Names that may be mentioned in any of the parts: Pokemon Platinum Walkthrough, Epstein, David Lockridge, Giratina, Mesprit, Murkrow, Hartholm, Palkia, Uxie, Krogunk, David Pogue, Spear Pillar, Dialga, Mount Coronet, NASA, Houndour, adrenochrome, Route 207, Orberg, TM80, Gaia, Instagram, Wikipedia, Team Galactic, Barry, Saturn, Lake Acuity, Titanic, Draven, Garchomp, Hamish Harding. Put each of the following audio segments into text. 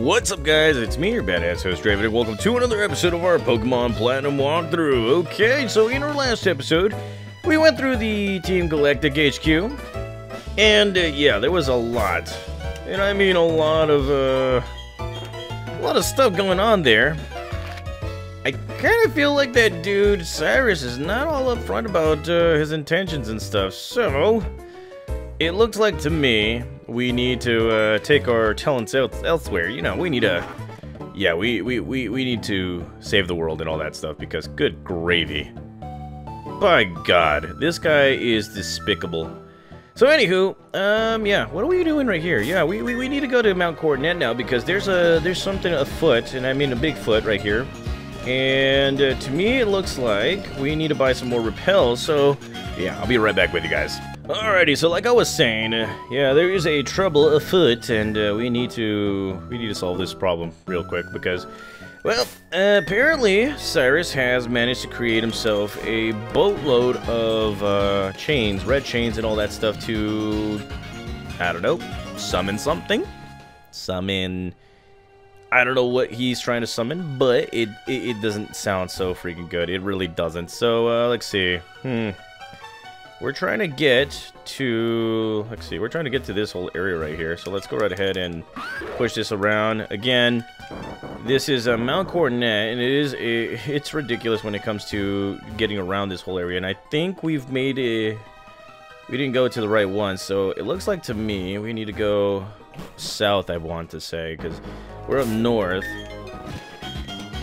What's up, guys? It's me, your badass host, Draven, and welcome to another episode of our Pokemon Platinum Walkthrough. Okay, so in our last episode, we went through the Team Galactic HQ, and yeah, there was a lot, and I mean a lot of stuff going on there. I kind of feel like that dude, Cyrus, is not all upfront about his intentions and stuff, so it looks like to me we need to take our talents elsewhere. You know, we need to, yeah, we need to save the world and all that stuff, because good gravy. By God, this guy is despicable. So anywho, yeah, what are we doing right here? Yeah, we need to go to Mount Coronet now, because there's something afoot, and I mean a big foot right here. And to me, it looks like we need to buy some more repels, so yeah, I'll be right back with you guys. Alrighty, so like I was saying, yeah, there is a trouble afoot, and we need to solve this problem real quick, because, well, apparently Cyrus has managed to create himself a boatload of chains, red chains and all that stuff to, I don't know, summon something? Summon... I don't know what he's trying to summon, but it doesn't sound so freaking good. It really doesn't. So, let's see. We're trying to get to... Let's see. We're trying to get to this whole area right here. So let's go right ahead and push this around. Again, this is Mount Coronet, and it's ridiculous when it comes to getting around this whole area. And I think we've made a... We didn't go to the right one, so it looks like to me we need to go south, I want to say, because we're up north.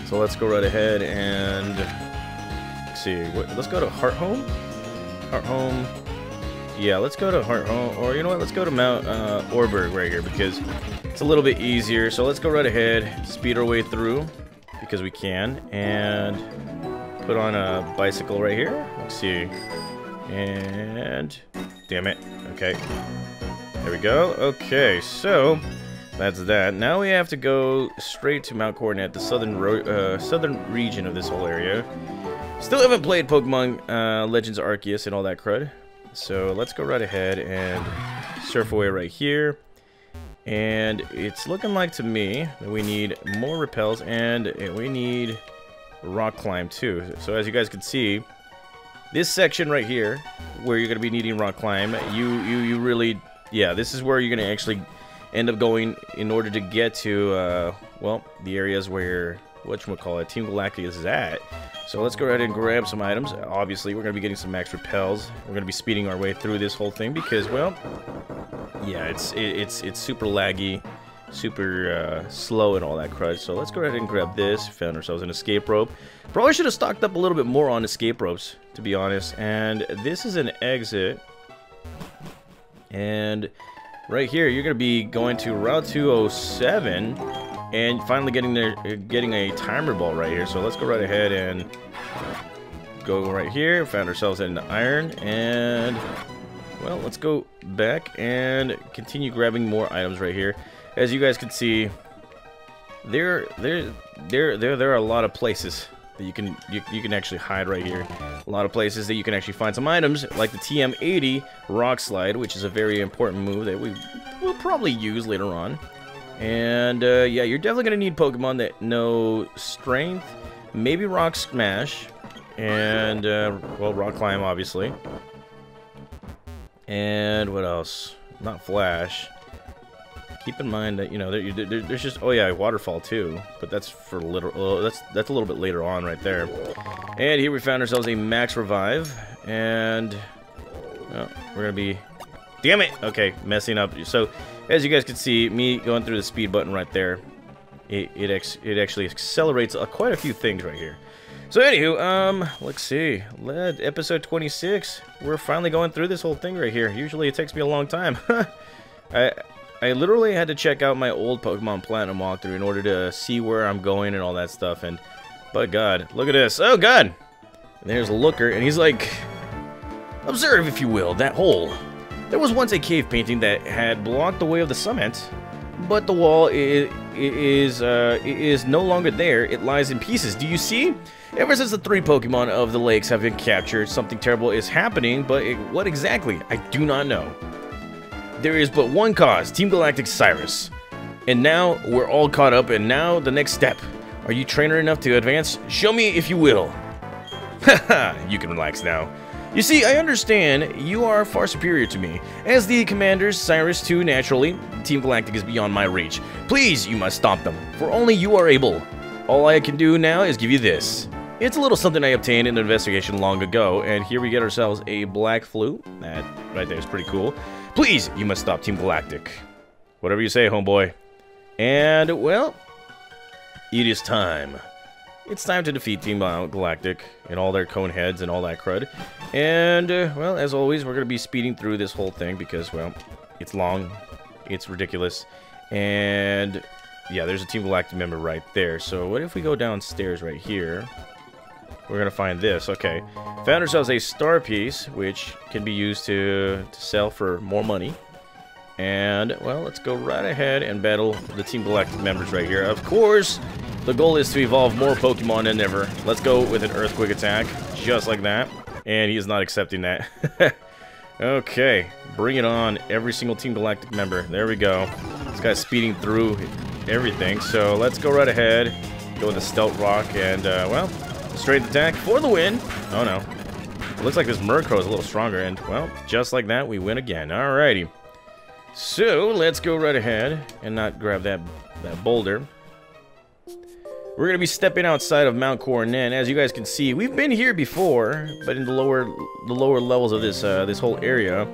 So let's go right ahead and see. Let's go to Hartholm. Hartholm. Yeah, let's go to Hartholm. Or you know what? Let's go to Mount Orberg right here, because it's a little bit easier. So let's go right ahead, speed our way through because we can, and put on a bicycle right here. Let's see. And damn it. Okay. There we go. Okay, so that's that. Now we have to go straight to Mount Coronet, the southern region of this whole area. Still haven't played Pokemon Legends Arceus and all that crud. So let's go right ahead and surf away right here. And it's looking like to me that we need more repels, and we need rock climb too. So as you guys can see, this section right here, where you're gonna be needing rock climb, you really, yeah, this is where you're gonna actually end up going in order to get to, well, the areas where whatchamacallit, Team Galactic is at. So let's go ahead and grab some items. Obviously, we're gonna be getting some max repels. We're gonna be speeding our way through this whole thing because, well, yeah, it's super laggy, super slow and all that crud. So let's go ahead and grab this. Found ourselves an escape rope. Probably should have stocked up a little bit more on escape ropes, to be honest. And this is an exit, and right here you're gonna be going to Route 207 and finally getting there, getting a timer ball right here. So let's go right ahead and go right here. Found ourselves an iron, and well, let's go back and continue grabbing more items right here. As you guys can see, there are a lot of places that you can actually hide right here. A lot of places that you can actually find some items, like the TM80 rock slide, which is a very important move that we will probably use later on. And yeah, you're definitely gonna need Pokemon that know strength, maybe rock smash, and well, rock climb obviously. And what else? Not flash. Keep in mind that, you know, there's just, oh yeah, waterfall too, but that's for little, that's a little bit later on right there. And here we found ourselves a max revive, and oh, we're gonna be, damn it, okay, messing up. So as you guys can see, me going through the speed button right there, it actually accelerates quite a few things right here. So anywho, let's see, episode 26, we're finally going through this whole thing right here. Usually it takes me a long time. I literally had to check out my old Pokemon Platinum walkthrough in order to see where I'm going and all that stuff, and by God, look at this. Oh God! And there's Looker, and he's like, observe, if you will, that hole. There was once a cave painting that had blocked the way of the summit, but the wall is no longer there. It lies in pieces. Do you see? Ever since the three Pokemon of the lakes have been captured, something terrible is happening, but what exactly? I do not know. There is but one cause, Team Galactic Cyrus. And now we're all caught up, and now the next step. Are you trainer enough to advance? Show me if you will. Haha, you can relax now. You see, I understand you are far superior to me. As the commander, Cyrus too, naturally. Team Galactic is beyond my reach. Please, you must stop them, for only you are able. All I can do now is give you this. It's a little something I obtained in an investigation long ago, and here we get ourselves a black flute. That right there is pretty cool. Please, you must stop Team Galactic. Whatever you say, homeboy. And, well, it is time. It's time to defeat Team Galactic and all their cone heads and all that crud. And, well, as always, we're going to be speeding through this whole thing because, well, it's long, it's ridiculous, and, yeah, there's a Team Galactic member right there. So what if we go downstairs right here? We're going to find this. Okay. Found ourselves a star piece, which can be used to sell for more money. And, well, let's go right ahead and battle the Team Galactic members right here. Of course, the goal is to evolve more Pokemon than ever. Let's go with an Earthquake attack, just like that. And he is not accepting that. Okay, bring it on, every single Team Galactic member. There we go. This guy's speeding through everything, so let's go right ahead. Go with a Stealth Rock and, well, straight attack for the win. Oh, no. It looks like this Murkrow is a little stronger, and, well, just like that, we win again. Alrighty. So, let's go right ahead and not grab that boulder. We're going to be stepping outside of Mount Coronet. As you guys can see, we've been here before, but in the lower levels of this whole area.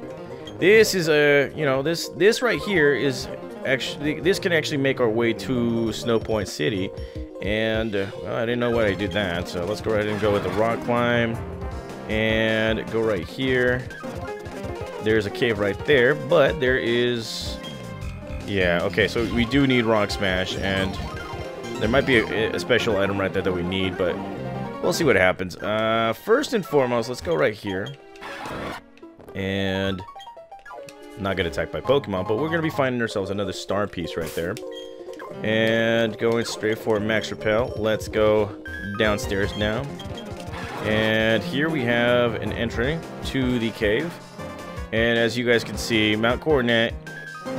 This is a, you know, this right here is actually, this can actually make our way to Snowpoint City. And, well, I didn't know why I did that, so let's go right ahead and go with the rock climb. And go right here. There's a cave right there, but there is, yeah, okay, so we do need Rock Smash, and there might be a special item right there that we need, but we'll see what happens. First and foremost, let's go right here. And not get attacked by Pokemon, but we're going to be finding ourselves another star piece right there. And going straight for Max Repel. Let's go downstairs now. And here we have an entry to the cave. And as you guys can see, Mount Coronet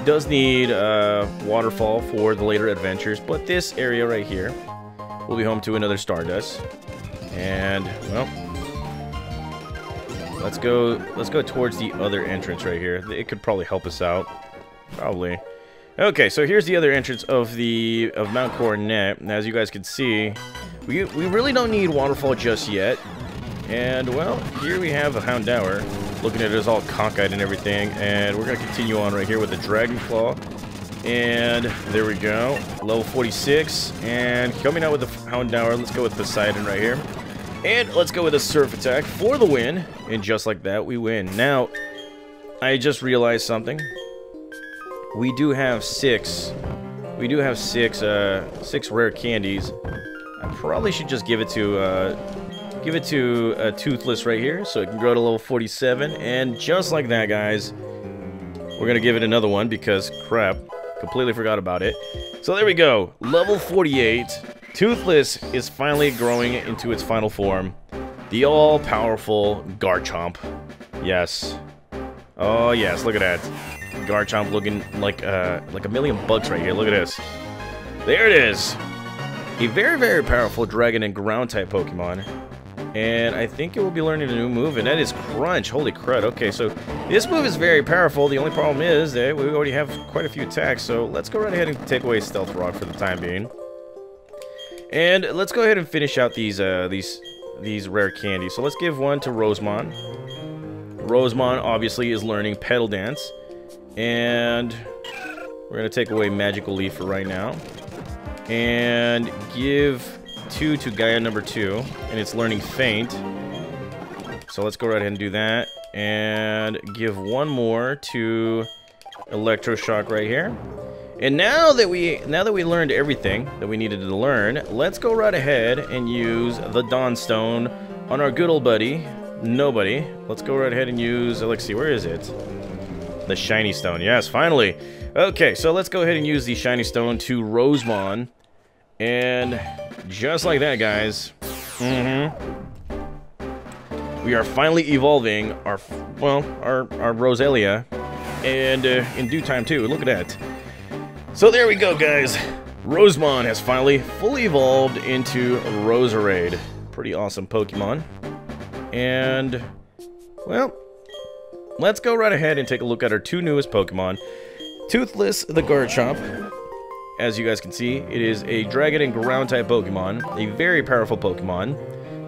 does need a waterfall for the later adventures, but this area right here will be home to another Stardust. And, well, let's go towards the other entrance right here. It could probably help us out, probably. Okay, so here's the other entrance of Mount Coronet. And as you guys can see, we really don't need waterfall just yet. And, well, here we have a Houndour looking at us all cockeyed and everything, and we're going to continue on right here with the Dragon Claw, and there we go, level 46, and coming out with the Houndour, let's go with Poseidon right here, and let's go with a Surf Attack for the win, and just like that, we win. Now, I just realized something. We do have six rare candies. I probably should just give it to Toothless right here, so it can grow to level 47, and just like that, guys, we're gonna give it another one, because, crap, completely forgot about it. So there we go, level 48, Toothless is finally growing into its final form, the all-powerful Garchomp. Yes. Oh, yes, look at that. Garchomp looking like $1,000,000 right here, look at this. There it is! A very, very powerful Dragon and Ground-type Pokemon. And I think it will be learning a new move, and that is Crunch. Holy crud. Okay, so this move is very powerful. The only problem is that we already have quite a few attacks, so let's go right ahead and take away Stealth Rock for the time being. And let's go ahead and finish out these rare candies. So let's give one to Rosemon. Rosemon, obviously, is learning Petal Dance. And we're going to take away Magical Leaf for right now. And give 2 to Gaia number 2, and it's learning Faint. So let's go right ahead and do that, and give one more to Electroshock right here. And now that we learned everything that we needed to learn, let's go right ahead and use the Dawnstone on our good old buddy Nobody. Let's go right ahead and use, let's see, where is it? The Shiny Stone. Yes, finally. Okay, so let's go ahead and use the Shiny Stone to Rosemon, and just like that, guys, we are finally evolving our Roselia, and in due time, too. Look at that. So there we go, guys. Rosemon has finally fully evolved into Roserade. Pretty awesome Pokemon. And, well, let's go right ahead and take a look at our two newest Pokemon. Toothless the Garchomp. As you guys can see, it is a Dragon and Ground type Pokemon. A very powerful Pokemon.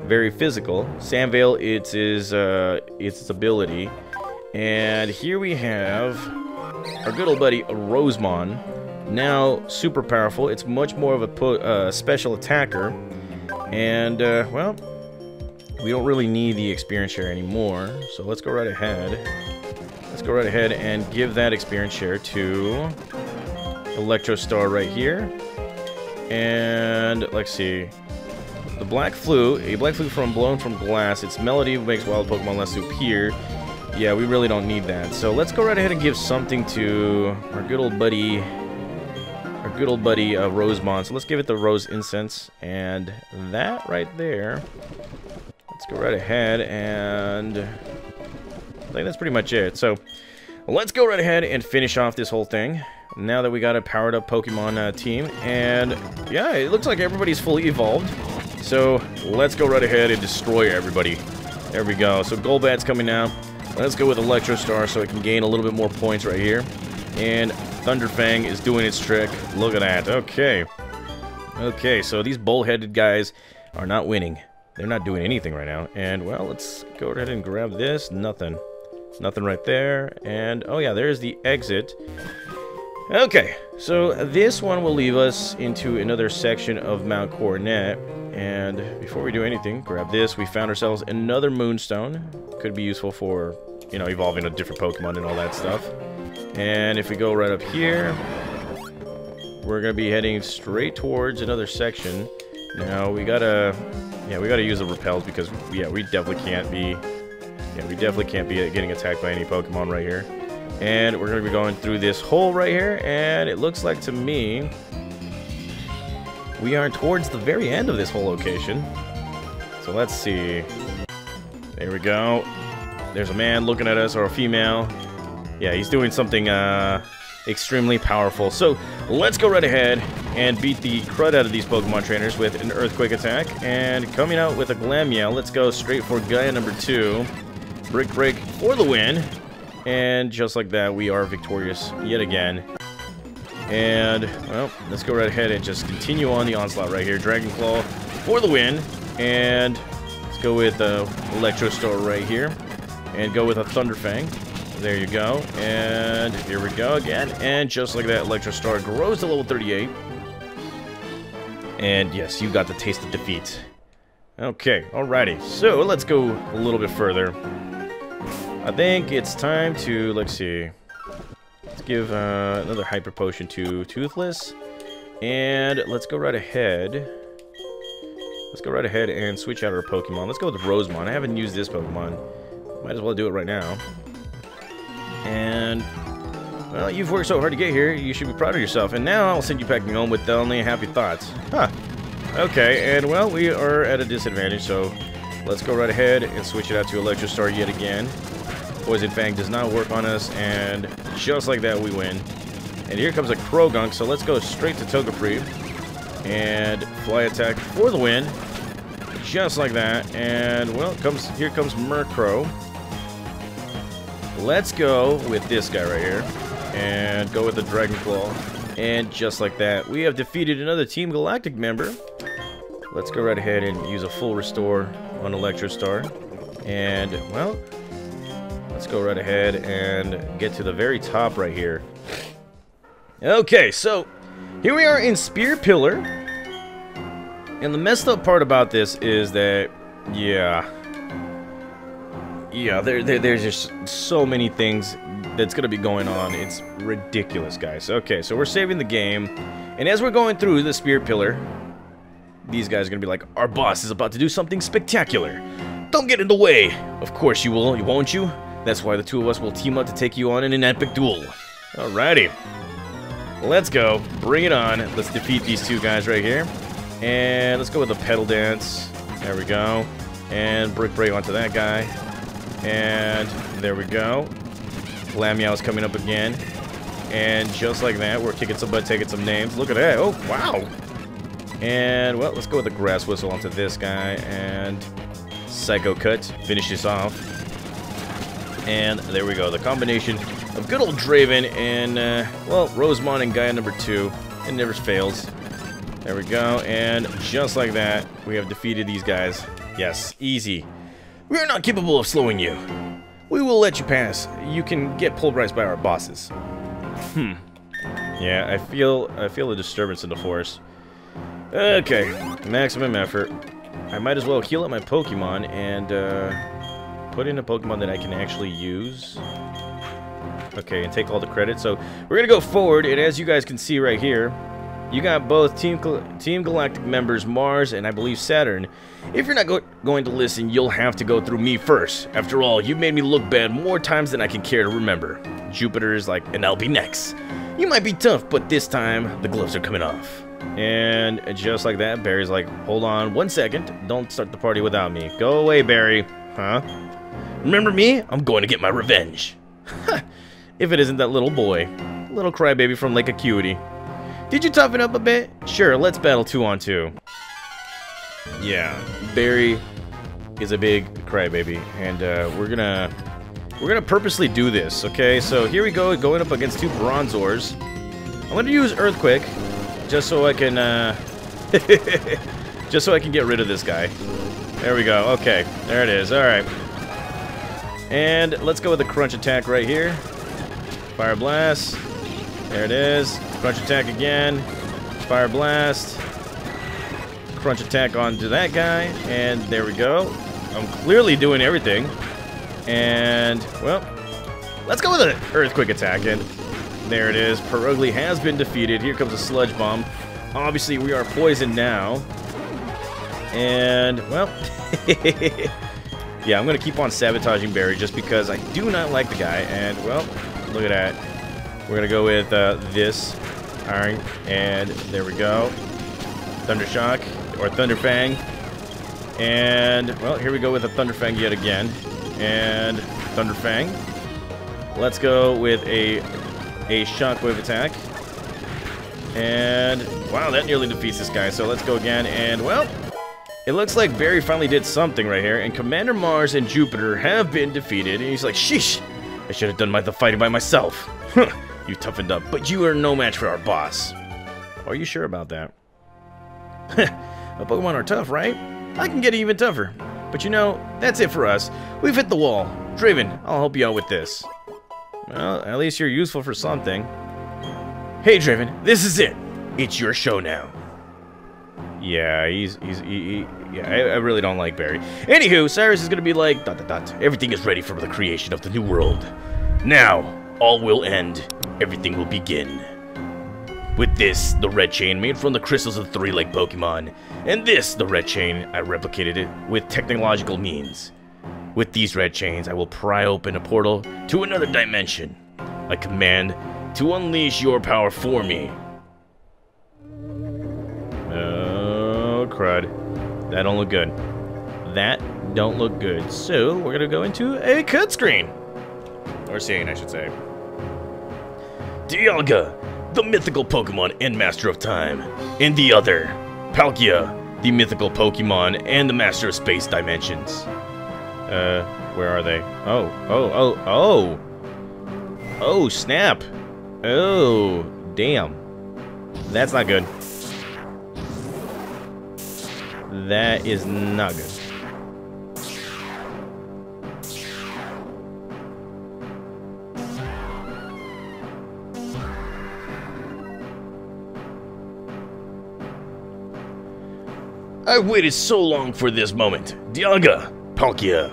Very physical. Sandveil, it's its ability. And here we have our good old buddy Rosemon. Now super powerful. It's much more of a special attacker. And, well, we don't really need the experience share anymore. So let's go right ahead. Let's go right ahead and give that experience share to Electro Star right here. And let's see. The Black Flute, a Black Flute from Blown from Glass. Its melody makes wild Pokemon less superior. Yeah, we really don't need that. So let's go right ahead and give something to our good old buddy Rosemon. So let's give it the Rose Incense, and that right there. Let's go right ahead, and I think that's pretty much it. So let's go right ahead and finish off this whole thing. Now that we got a powered up Pokemon team, and yeah, it looks like everybody's fully evolved. So let's go right ahead and destroy everybody. There we go. So Golbat's coming now. Let's go with Electro Star so it can gain a little bit more points right here. And Thunderfang is doing its trick. Look at that. Okay. Okay, so these bullheaded guys are not winning. They're not doing anything right now. And, well, let's go ahead and grab this. Nothing. Nothing right there. And, oh yeah, there's the exit. Okay, so this one will leave us into another section of Mount Coronet. And before we do anything, grab this. We found ourselves another Moonstone. Could be useful for, you know, evolving a different Pokemon and all that stuff. And if we go right up here, we're going to be heading straight towards another section. Now, we gotta use the repels because, yeah, we definitely can't be getting attacked by any Pokemon right here. And we're going to be going through this hole right here, and it looks like to me we are towards the very end of this whole location. So let's see. There we go. There's a man looking at us, or a female. Yeah, he's doing something extremely powerful. So let's go right ahead and beat the crud out of these Pokemon trainers with an Earthquake attack. And coming out with a Glam Yell, let's go straight for Gaia number 2. Brick Break for the win. And just like that, we are victorious yet again. And, well, let's go right ahead and just continue on the onslaught right here. Dragon Claw for the win. And let's go with Electro Star right here. And go with a Thunder Fang. There you go. And here we go again. And just like that, Electro Star grows to level 38. And yes, you got the taste of defeat. Okay, alrighty. So let's go a little bit further. I think it's time to, let's see, let's give another Hyper Potion to Toothless, and let's go right ahead and switch out our Pokemon. Let's go with Rosemon. I haven't used this Pokemon. Might as well do it right now. And, well, you've worked so hard to get here, you should be proud of yourself, and now I'll send you packing home with only happy thoughts. Huh. Okay, and, well, we are at a disadvantage, so let's go right ahead and switch it out to Electro Star yet again. Poison Fang does not work on us, and just like that, we win. And here comes a Krogunk, so let's go straight to Togepi. And Fly Attack for the win. Just like that, and, well, here comes Murkrow. Let's go with this guy right here, and go with the Dragon Claw. And just like that, we have defeated another Team Galactic member. Let's go right ahead and use a full restore on Electro Star. And, well, let's go right ahead and get to the very top right here. Okay, so here we are in Spear Pillar. And the messed up part about this is that, yeah, there's just so many things that's going to be going on. It's ridiculous, guys. Okay, so we're saving the game. And as we're going through the Spear Pillar, these guys are going to be like, our boss is about to do something spectacular. Don't get in the way. Of course you will, won't you? That's why the two of us will team up to take you on in an epic duel. Alrighty. Let's go. Bring it on. Let's defeat these two guys right here. And let's go with the Pedal Dance. There we go. And Brick Break onto that guy. And there we go. Glam Yell is coming up again. And just like that, we're kicking some butt, taking some names. Look at that. Oh, wow. And, well, let's go with the grass whistle onto this guy. And Psycho Cut. Finish this off. And there we go. The combination of good old Draven and, well, Rosemon and Gaia number 2. It never fails. There we go. And just like that, we have defeated these guys. Yes, easy. We are not capable of slowing you. We will let you pass. You can get pulverized by our bosses. Hmm. Yeah, I feel a disturbance in the forest. Okay, maximum effort. I might as well heal up my Pokemon and put in a Pokemon that I can actually use. Okay, and take all the credit. So we're gonna go forward, and as you guys can see right here, you got both Team Galactic members, Mars and I believe Saturn. If you're not going to listen, you'll have to go through me first. After all, you've made me look bad more times than I can care to remember. Jupiter is like, and I'll be next. You might be tough, but this time, the gloves are coming off. And just like that, Barry's like, hold on one second. Don't start the party without me. Go away, Barry. Huh? Remember me? I'm going to get my revenge. If it isn't that little boy. Little crybaby from Lake Acuity. Did you toughen up a bit? Sure, let's battle 2-on-2. Yeah, Barry is a big crybaby, and we're gonna purposely do this, okay? So here we go, going up against 2 Bronzors. I'm gonna use Earthquake, just so I can just so I can get rid of this guy. There we go. Okay, there it is. All right, and let's go with a Crunch Attack right here. Fire Blast. There it is. Crunch Attack again. Fire Blast. Crunch Attack onto that guy. And there we go. I'm clearly doing everything. And, well, let's go with an Earthquake Attack. And there it is. Perugly has been defeated. Here comes a Sludge Bomb. Obviously, we are poisoned now. And, well, yeah, I'm going to keep on sabotaging Barry just because I do not like the guy. And, well, look at that. We're going to go with this. All right. And there we go. Thundershock or Thunderfang. And, well, here we go with a Thunderfang yet again. And Thunderfang. Let's go with a Shockwave Attack. And, wow, that nearly defeats this guy. So let's go again. And, well, it looks like Barry finally did something right here. And Commander Mars and Jupiter have been defeated. And he's like, sheesh, I should have done the fighting by myself. You toughened up, but you are no match for our boss. Are you sure about that? The Pokemon are tough, right? I can get even tougher. But you know, that's it for us. We've hit the wall. Draven, I'll help you out with this. Well, at least you're useful for something. Hey, Draven, this is it. It's your show now. Yeah, I really don't like Barry. Anywho, Cyrus is gonna be like, ... Everything is ready for the creation of the new world. Now. All will end. Everything will begin. With this, the red chain made from the crystals of 3 like Pokemon. And this, the red chain, I replicated it with technological means. With these red chains, I will pry open a portal to another dimension. A command to unleash your power for me. Oh, crud. That don't look good. That don't look good. So, we're gonna go into a cut screen. Or scene, I should say. Dialga, the mythical Pokemon and Master of Time. And the other, Palkia, the mythical Pokemon and the Master of Space Dimensions. Where are they? Oh. Oh, snap. Oh, damn. That's not good. That is not good. I waited so long for this moment. Dialga, Palkia.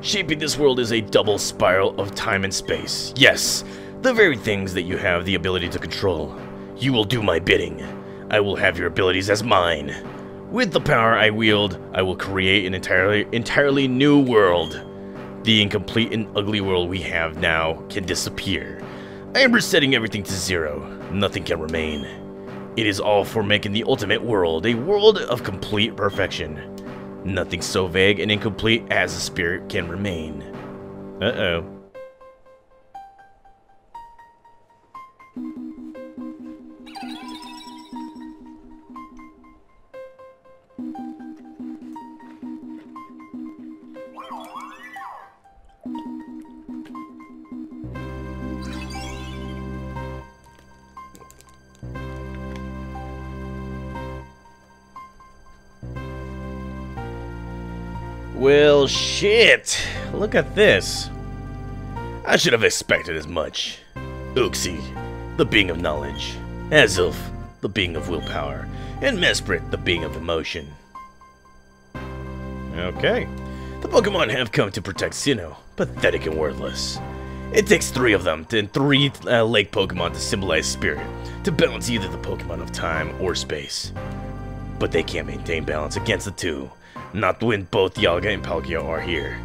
Shaping this world is a double spiral of time and space. Yes, the very things that you have the ability to control. You will do my bidding. I will have your abilities as mine. With the power I wield, I will create an entirely new world. The incomplete and ugly world we have now can disappear. I am resetting everything to zero. Nothing can remain. It is all for making the ultimate world, a world of complete perfection. Nothing so vague and incomplete as the spirit can remain. Uh-oh. shit! Look at this. I should have expected as much. Uxie, the being of knowledge. Azulf, the being of willpower. And Mesprit, the being of emotion. Okay. The Pokemon have come to protect Sinnoh, pathetic and worthless. It takes three of them and three lake Pokemon to symbolize spirit, to balance either the Pokemon of time or space. But they can't maintain balance against the two, not when both Dialga and Palkia are here.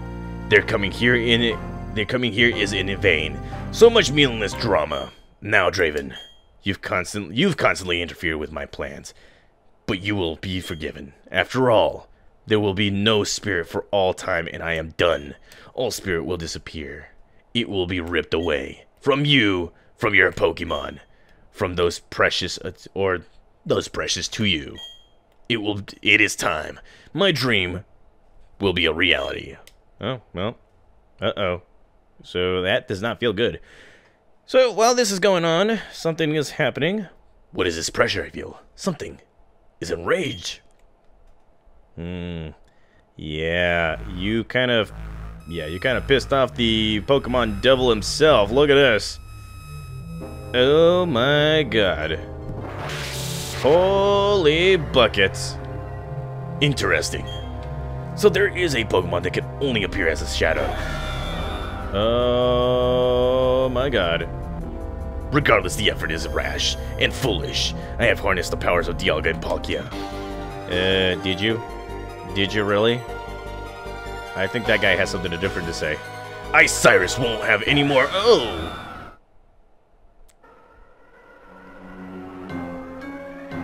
Their coming here is in vain. So much meaningless drama. Now, Draven, you've constantly interfered with my plans, but you will be forgiven. After all, there will be no spirit for all time, and I am done. All spirit will disappear. It will be ripped away from you, from your Pokemon, from those precious or those precious to you. It is time. My dream will be a reality. Oh, well. Uh-oh. So that does not feel good. So while this is going on, something is happening. What is this pressure I feel? Something is enraged. Yeah, you kind of pissed off the Pokemon devil himself. Look at this. Oh my god. Holy buckets. Interesting. So there is a Pokemon that can only appear as a shadow. Oh my god. Regardless, the effort is rash and foolish. I have harnessed the powers of Dialga and Palkia. Did you? Did you really? I think that guy has something different to say. I, Cyrus, won't have any more. Oh!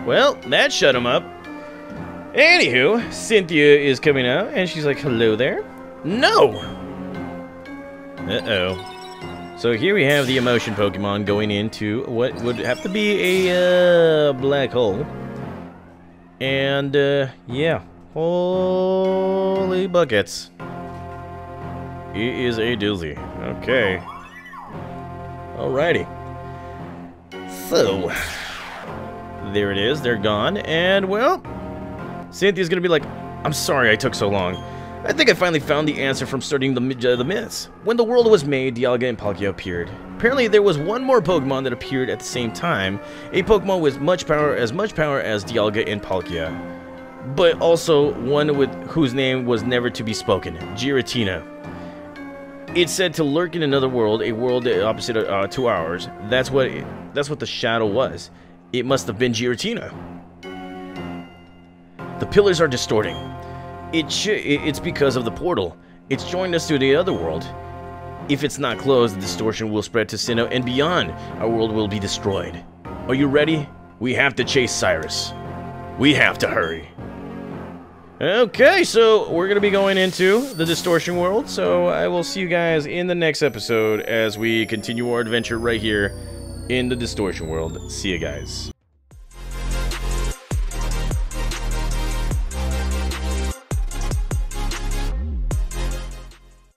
Well, that shut him up. Anywho, Cynthia is coming out, and she's like, hello there. No! Uh-oh. So here we have the emotion Pokemon going into what would have to be a black hole. And, yeah. Holy buckets. It is a doozy. Okay. Alrighty. So, there it is. They're gone. And, well, Cynthia's gonna be like, I'm sorry I took so long. I think I finally found the answer from studying the myths. When the world was made, Dialga and Palkia appeared. Apparently, there was one more Pokemon that appeared at the same time. A Pokemon with as much power as Dialga and Palkia. But also one with whose name was never to be spoken, Giratina. It's said to lurk in another world, a world opposite to ours. That's what the shadow was. It must have been Giratina. The pillars are distorting. It's because of the portal. It's joined us to the other world. If it's not closed, the distortion will spread to Sinnoh and beyond. Our world will be destroyed. Are you ready? We have to chase Cyrus. We have to hurry. Okay, so we're going to be going into the distortion world, so I will see you guys in the next episode as we continue our adventure right here in the distortion world. See you guys.